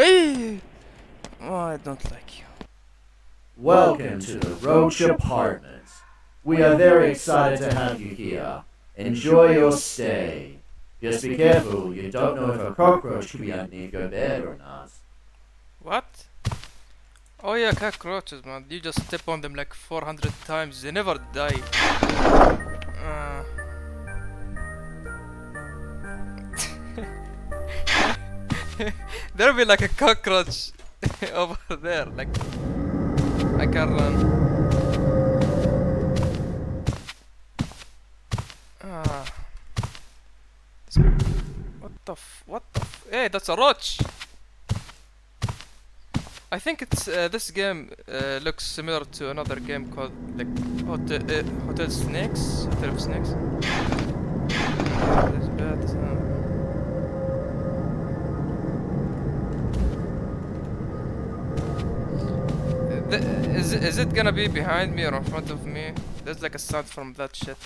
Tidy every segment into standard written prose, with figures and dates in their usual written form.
Oh, I don't like you. Welcome to the Roach Apartment. We are very excited to have you here. Enjoy your stay. Just be careful, you don't know if a cockroach could be underneath your bed or not. What? Oh yeah, cockroaches, man. You just step on them like 400 times, they never die. There'll be like a cockroach over there, like... I can't run. What the f... Hey, that's a roach! I think it's this game looks similar to another game called like Hotel Snakes. Hotel of Snakes. That's bad. Is it gonna be behind me or in front of me? There's like a sound from that shit.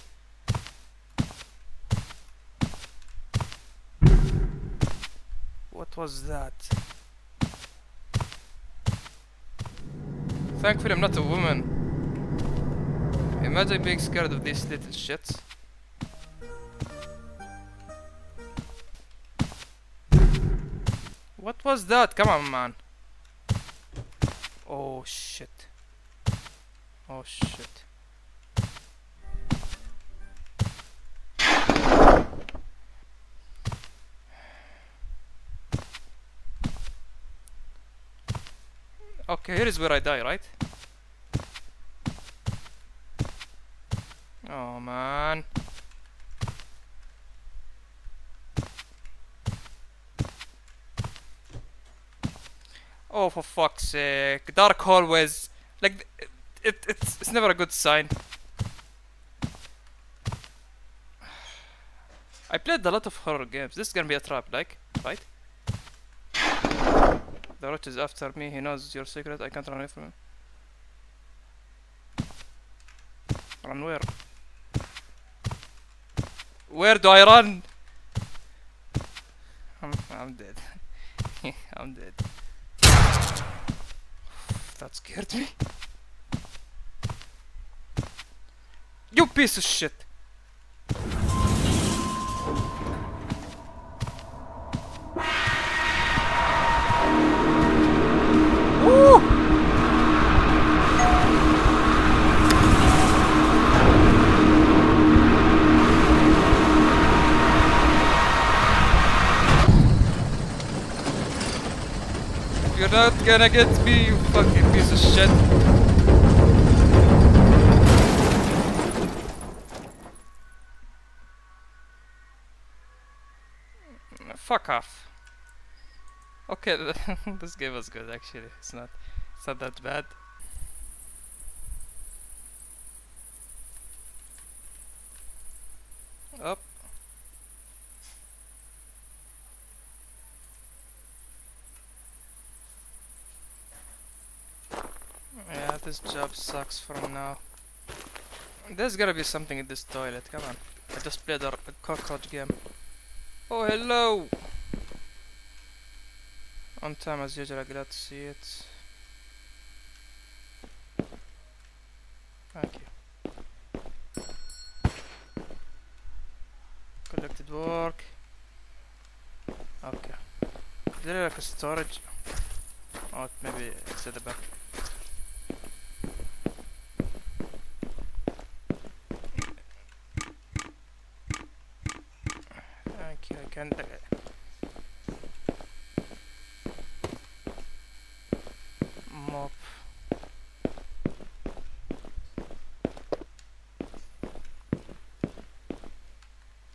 What was that? Thankfully I'm not a woman. Imagine being scared of these little shits. What was that? Come on, man. Oh shit. Oh shit. Okay, here is where I die, right? Oh man. Oh for fuck's sake, dark hallways. Like it's never a good sign. I played a lot of horror games. This is gonna be a trap, like, right? The roach is after me, he knows your secret, I can't run away from him. Run where? Where do I run? I'm dead. I'm dead. That scared me. You piece of shit! You're not gonna get me, you fucking piece of shit. Fuck off. Okay, this game was good actually. It's not that bad. Up. Yeah, this job sucks from now. There's gotta be something in this toilet, come on. I just played a cockroach game. Oh, hello! On time as usual, I'm glad to see it. Thank you. Collected work. Okay. Is there like a storage? Oh, maybe it's at the back. Mop.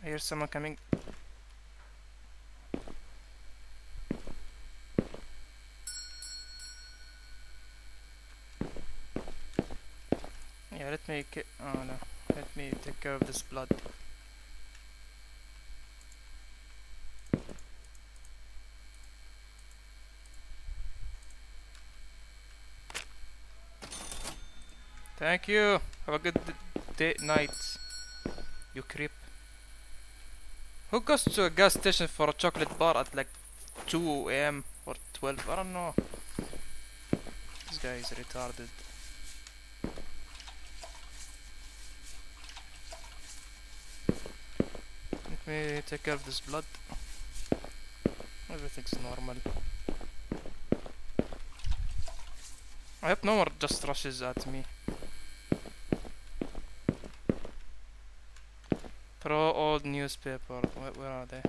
I hear someone coming. Yeah, let me take care of this blood. Thank you. Have a good day, night. You creep. Who goes to a gas station for a chocolate bar at like 2 a.m. or 12, I don't know. This guy is retarded. Let me take care of this blood. Everything's normal. I hope no one just rushes at me. Pro old newspaper. Where are they?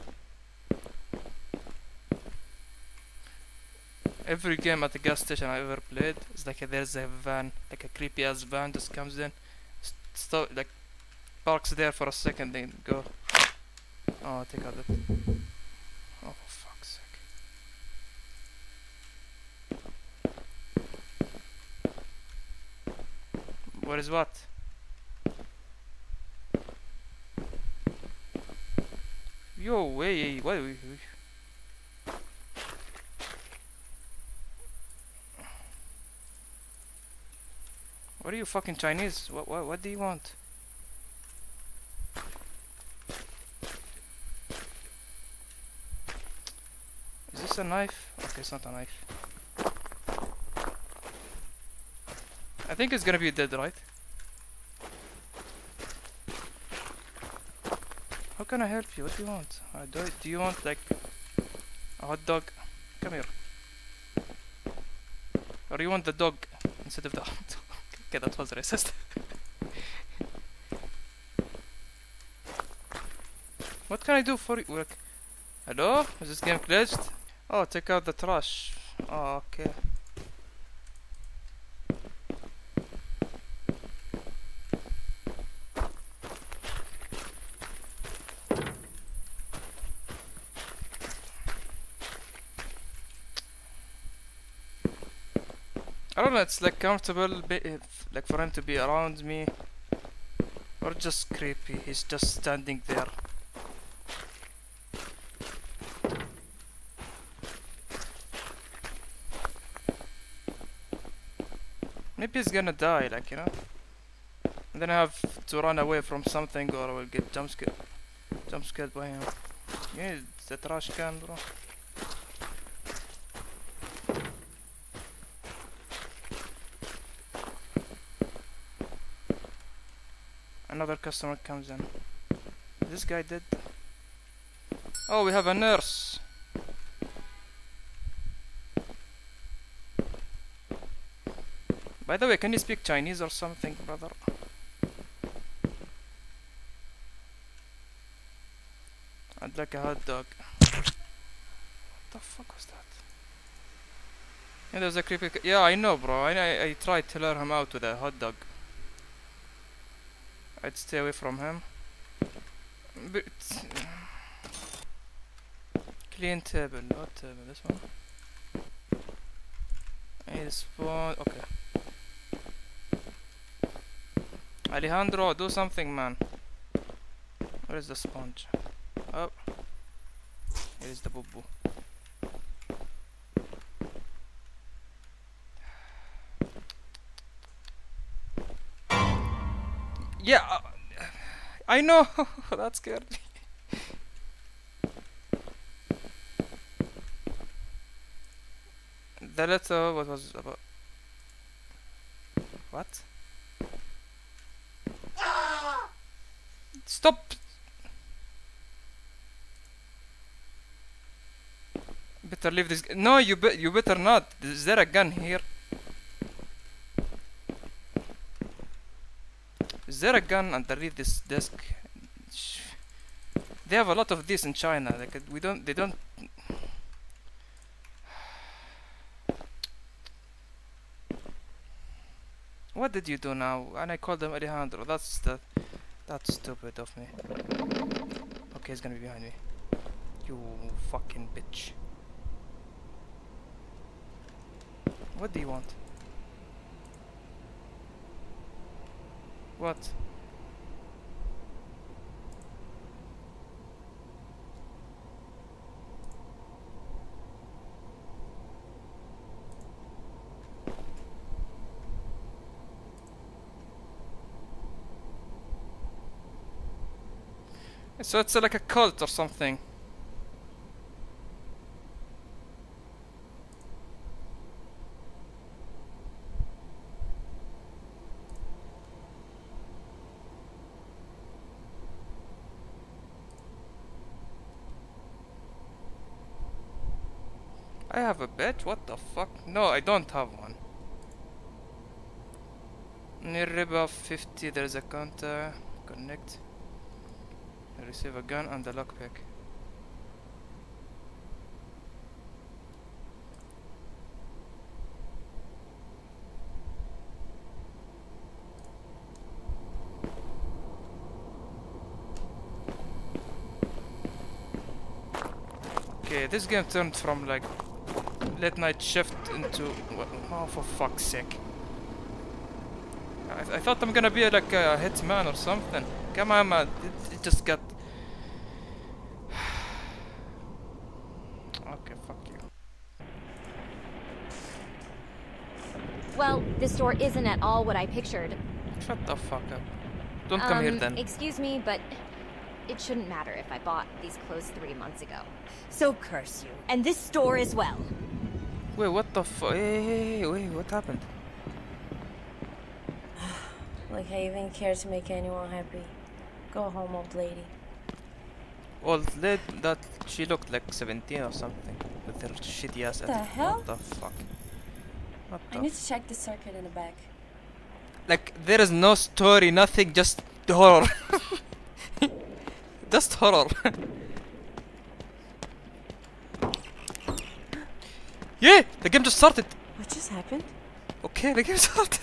Every game at the gas station I ever played is like there's a van, like a creepy ass van just comes in, like parks there for a second, then go. Oh, take out that. Oh, for fuck's sake. Where is what? Yo, wait, what are we? What are you fucking Chinese? What do you want? Is this a knife? Okay, it's not a knife. I think it's gonna be dead, right? How can I help you? What do you want? Do you want like a hot dog? Come here. Or you want the dog instead of the hot dog? Okay, that was racist. What can I do for you? Like, hello? Is this game glitched? Oh, take out the trash. Oh, okay. I don't know, it's like comfortable, like for him to be around me, or just creepy, he's just standing there. Maybe he's gonna die, like, you know, and then I have to run away from something or I will get jump scared by him. You need the trash can, bro. Another customer comes in. This guy dead. Oh, we have a nurse. By the way, can you speak Chinese or something, brother? I'd like a hot dog. What the fuck was that? Yeah, there's a creepy. Yeah, I know, bro. I tried to lure him out with a hot dog. I'd stay away from him. But clean table, not table, this one. I spawn, okay. Alejandro, do something, man. Where is the sponge? Oh, here is the boo-boo. Yeah, I know. That scared me. The letter, what was it about? What? Stop. Better leave this. No, you better not. Is there a gun here? Is there a gun underneath this desk? They have a lot of this in China. Like we don't. They don't. What did you do now? And I called them Alejandro. That's stupid of me. Okay, he's gonna be behind me. You fucking bitch. What do you want? What? So it's like a cult or something. I have a bed? What the fuck? No, I don't have one. Near Riba 50, there's a counter. Connect. Receive a gun and a lockpick. Okay, this game turned from like late night shift into, oh for fuck's sake. I thought I'm gonna be like a hitman or something. Come on, man, it just got... Okay, fuck you. Well, this store isn't at all what I pictured. Shut the fuck up. Don't come here then. Excuse me, but... It shouldn't matter if I bought these clothes 3 months ago. So curse you. And this store as well. Wait, what the fuck? Hey, wait, what happened? Like I even care to make anyone happy. Go home, old lady. Old lady? That she looked like 17 or something. With her shitty ass. What the hell? What the fuck? What the I need to check the circuit in the back. Like, there is no story, nothing, just horror. Just horror. Yeah, the game just started. What just happened? Okay, the game started.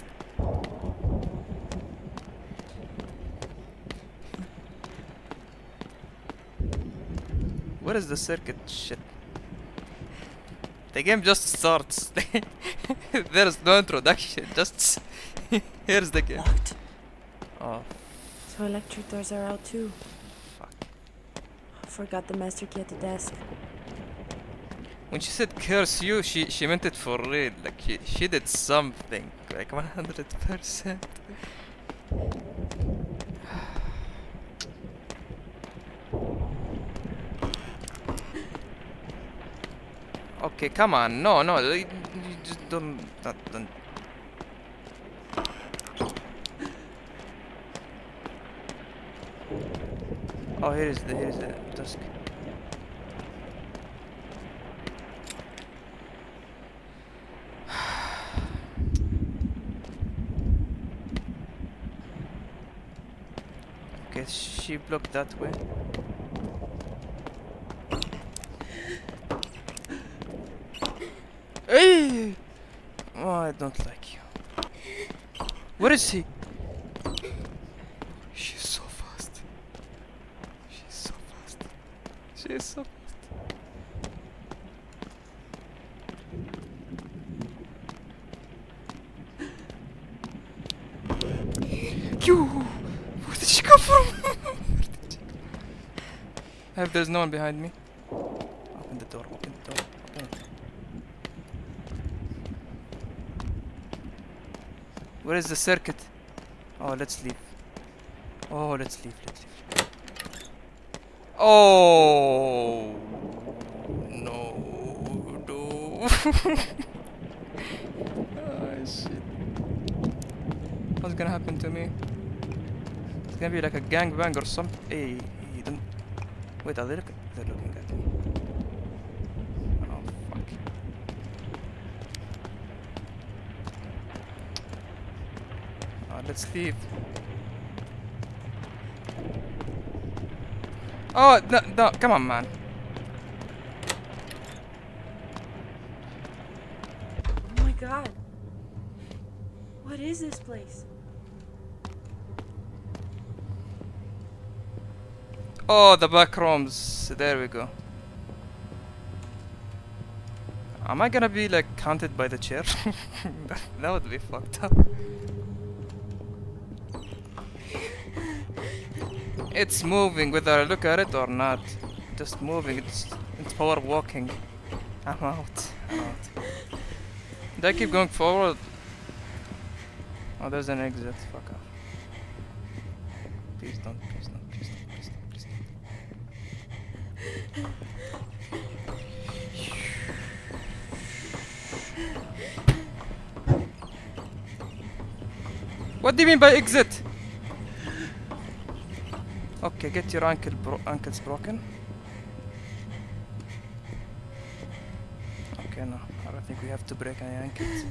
Where is the circuit? Shit. The game just starts. There is no introduction. Just here's the game. Locked. Oh. So electric doors are out too. Forgot the master key at the desk. When she said curse you, she meant it for real. Like she did something. Like 100%. Okay, come on. No, you just don't. Oh, here is the desk. Okay, she blocked that way. Hey! Oh, I don't like you. Where is he? You! Where did she come from? I hope there's no one behind me. Open the door, open the door, open it. Where is the circuit? Oh, let's leave. Oh, let's leave. Oh no. Oh shit. What's gonna happen to me? It's gonna be like a gangbang or something. Hey, you don't. Wait, are they looking? They're looking at me. Oh fuck. Oh, let's leave. Oh, no, come on, man. Oh my god. What is this place? Oh, the back rooms. There we go. Am I gonna be, like, haunted by the chair? That would be fucked up. It's moving whether I look at it or not. Just moving. It's power walking. I'm out. Did I keep going forward? Oh, there's an exit. Fuck off. Please don't. Please don't. Please don't. Please don't. Please don't. What do you mean by exit? Okay, get your ankles broken. Okay, okay, no, I don't think we have to break any ankles.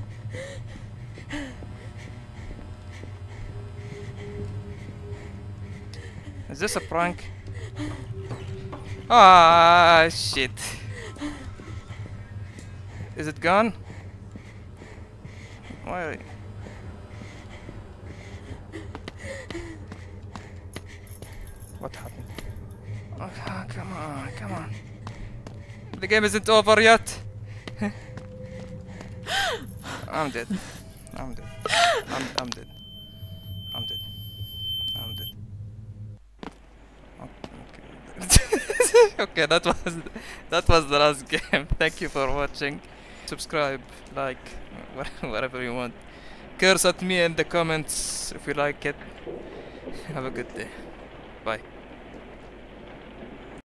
Is this a prank? Ah, shit. Is it gone? Why? What happened? Oh, come on, come on. The game isn't over yet. I'm dead. I'm dead. I'm dead. I'm dead. I'm dead. Okay, okay, that was the last game. Thank you for watching. Subscribe, like, whatever you want. Curse at me in the comments if you like it. Have a good day. Bye.